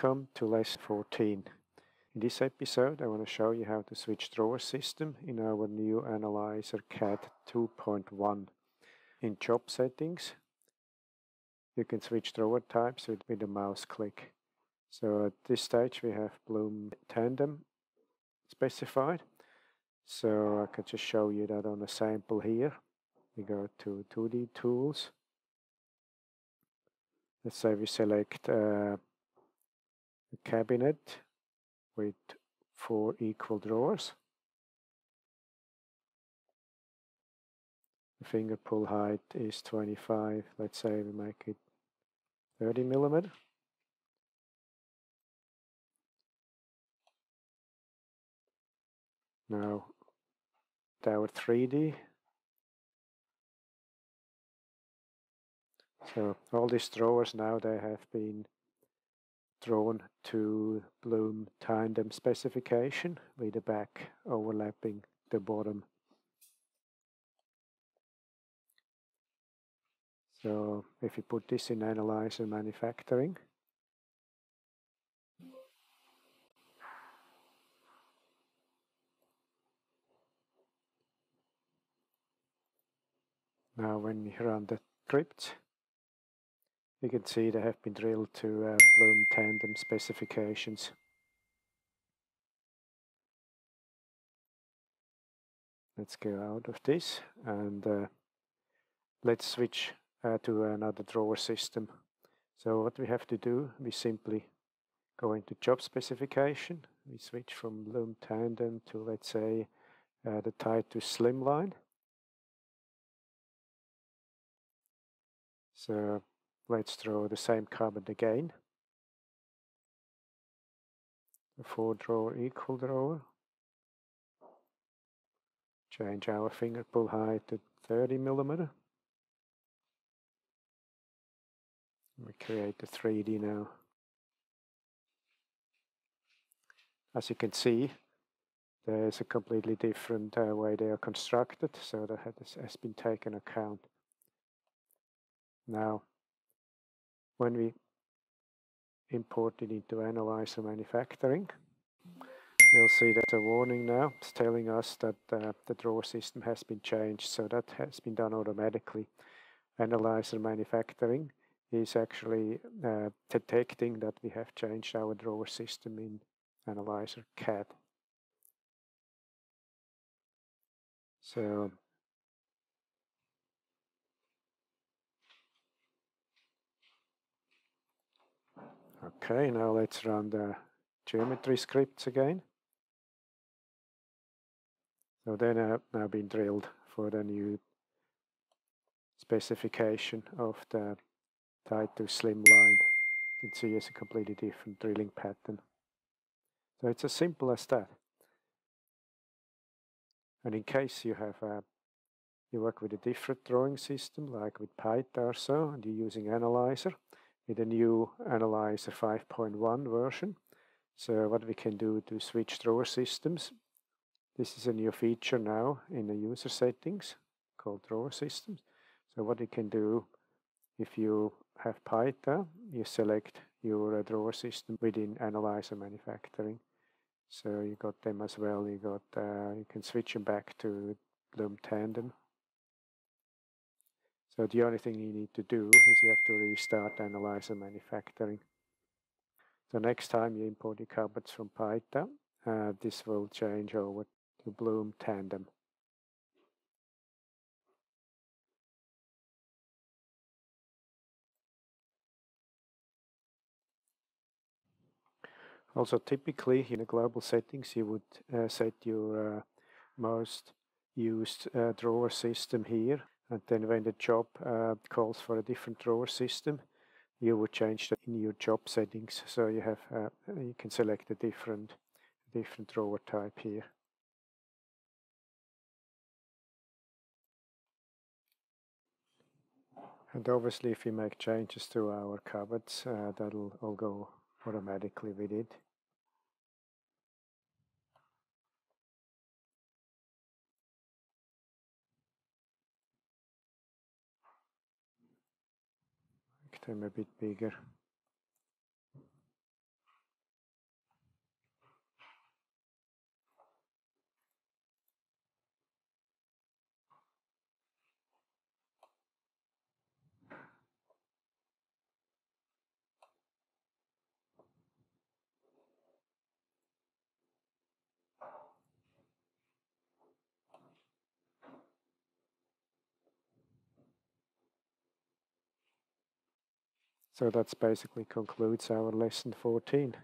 Welcome to lesson 14. In this episode I want to show you how to switch drawer system in our new Analyzer CAD 2.1. In job settings you can switch drawer types with a mouse click. So at this stage we have Blum Tandem specified. So I can just show you that on a sample here. We go to 2D tools. Let's say we select a cabinet with 4 equal drawers. The finger pull height is 25, let's say we make it 30mm. Now with our 3D, so all these drawers now they have been drawn to Blum Tandem specification with the back overlapping the bottom. So if you put this in Analyzer Manufacturing, now when we run the scripts, you can see they have been drilled to Blum Tandem specifications. Let's go out of this and let's switch to another drawer system. So what we have to do, we simply go into job specification. We switch from Blum Tandem to, let's say, the Tide to Slimline. So let's draw the same cabinet again. A 4 drawer equal drawer. Change our finger pull height to 30mm. We create the 3D now. As you can see, there's a completely different way they are constructed, so that has been taken account. Now, when we import it into Analyzer Manufacturing, we'll see that a warning now is telling us that the drawer system has been changed, so that has been done automatically. Analyzer Manufacturing is actually detecting that we have changed our drawer system in Analyzer CAD. So okay, now let's run the geometry scripts again. So they have now been drilled for the new specification of the Tide to Slimline. You can see it's a completely different drilling pattern. So it's as simple as that. And in case you have you work with a different drawing system, like with Python or so, and you're using Analyzer, with a new Analyzer 5.1 version. So what we can do to switch drawer systems, this is a new feature now in the user settings called drawer systems. So what you can do, if you have Python, you select your drawer system within Analyzer Manufacturing. So you got them as well. You got you can switch them back to Blum Tandem. So the only thing you need to do is you have to restart Analyzer Manufacturing. So next time you import your cabinets from Python, this will change over to Blum Tandem. Also, typically in the global settings you would set your most used drawer system here. And then when the job calls for a different drawer system, you would change that in your job settings. So you have you can select a different drawer type here. And obviously, if we make changes to our cabinets, that'll all go automatically with it. Them a bit bigger. So that basically concludes our lesson 14.